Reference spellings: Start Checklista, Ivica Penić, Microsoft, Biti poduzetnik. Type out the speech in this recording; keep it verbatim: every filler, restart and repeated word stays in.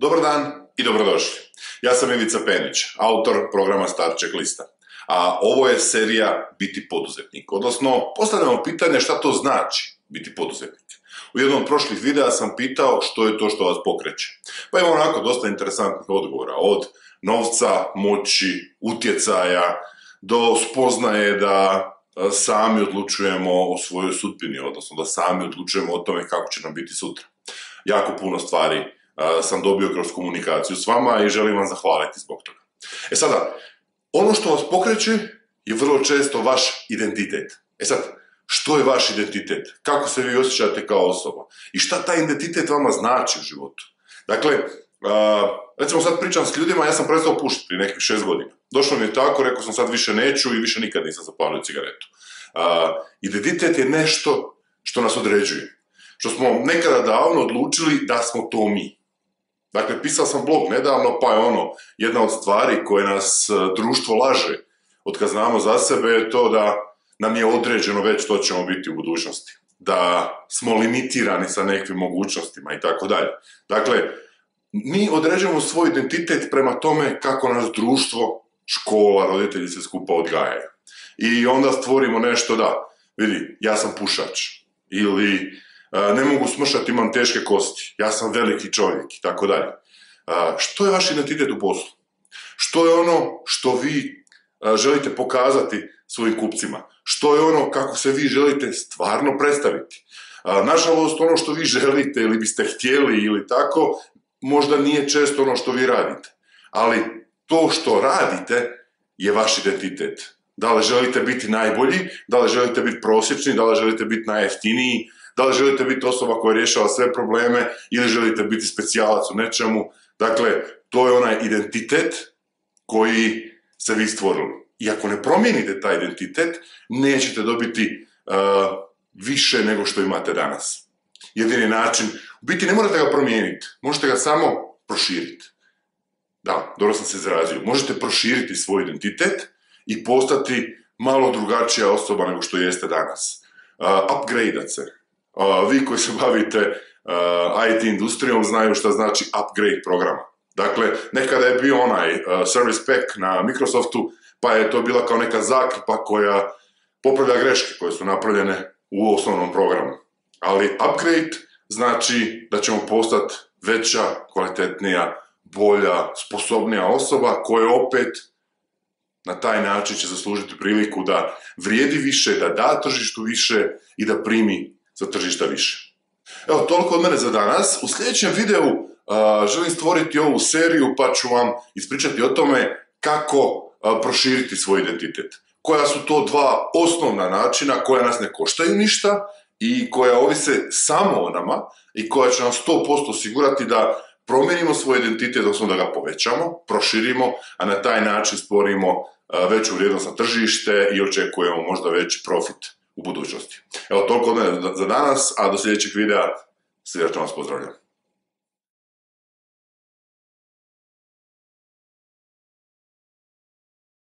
Dobar dan i dobrodošli. Ja sam Ivica Penić, autor programa Start Checklista. A ovo je serija Biti poduzetnik, odnosno postavljamo pitanje šta to znači biti poduzetnik. U jednom od prošlih videa sam pitao što je to što vas pokreće. Pa imamo onako dosta interesantnih odgovora, od novca, moći, utjecaja, do spoznaje da sami odlučujemo o svojoj sudbini, odnosno da sami odlučujemo o tome kako će nam biti sutra. Jako puno stvari sam dobio kroz komunikaciju s vama i želim vam zahvaliti zbog toga. E sada, ono što vas pokreće je vrlo često vaš identitet. E sad, što je vaš identitet? Kako se vi osjećate kao osoba? I šta taj identitet vama znači u životu? Dakle, recimo sad pričam s ljudima, ja sam prestao pušiti prije nekih šest godina. Došlo mi je tako, rekao sam sad više neću i više nikad nisam zapalio cigaretu. Identitet je nešto što nas određuje. Što smo nekada davno odlučili da smo to mi. Dakle, pisao sam blog nedavno, pa je ono, jedna od stvari koje nas društvo laže, otkad znamo za sebe, je to da nam je određeno već što ćemo biti u budućnosti. Da smo limitirani sa nekim mogućnostima i tako dalje. Dakle, mi određujemo svoj identitet prema tome kako nas društvo, škola, roditelji se skupa odgajaju. I onda stvorimo nešto da, vidi, ja sam pušač, ili ne mogu smršati, imam teške kosti, ja sam veliki čovjek i tako dalje. Što je vaš identitet u poslu? Što je ono što vi želite pokazati svojim kupcima? Što je ono kako se vi želite stvarno predstaviti? Nažalost, ono što vi želite ili biste htjeli ili tako, možda nije često ono što vi radite. Ali to što radite je vaš identitet. Da li želite biti najbolji, da li želite biti prosječni, da li želite biti najjeftiniji, da li želite biti osoba koja rješava sve probleme ili želite biti specijalac u nečemu. Dakle, to je onaj identitet koji se vi stvorili. I ako ne promijenite taj identitet, nećete dobiti više nego što imate danas. Jedini način, u biti ne morate ga promijeniti, možete ga samo proširiti. Da, dobro sam se izrazio. Možete proširiti svoj identitet i postati malo drugačija osoba nego što jeste danas. Upgradeat se. Vi koji se bavite i te industrijom znaju šta znači upgrade programa. Dakle, nekada je bio onaj service pack na Microsoftu, pa je to bila kao neka zakrpa koja popravlja greške koje su napravljene u osnovnom programu. Ali upgrade znači da ćemo postati veća, kvalitetnija, bolja, sposobnija osoba koja opet na taj način će zaslužiti priliku da vrijedi više, da da tržištu više i da primi za tržišta više. Evo, toliko od mene za danas. U sljedećem videu želim stvoriti ovu seriju pa ću vam ispričati o tome kako proširiti svoj identitet. Koja su to dva osnovna načina koja nas ne koštaju ništa i koja ovise samo o nama i koja će nam sto posto osigurati da promijenimo svoj identitet, odnosno da ga povećamo, proširimo, a na taj način stvorimo veću vrijednost na tržište i očekujemo možda veći profit u budućnosti. Evo, toliko od mene za danas, a do sljedećeg videa srdačno vas pozdravljam.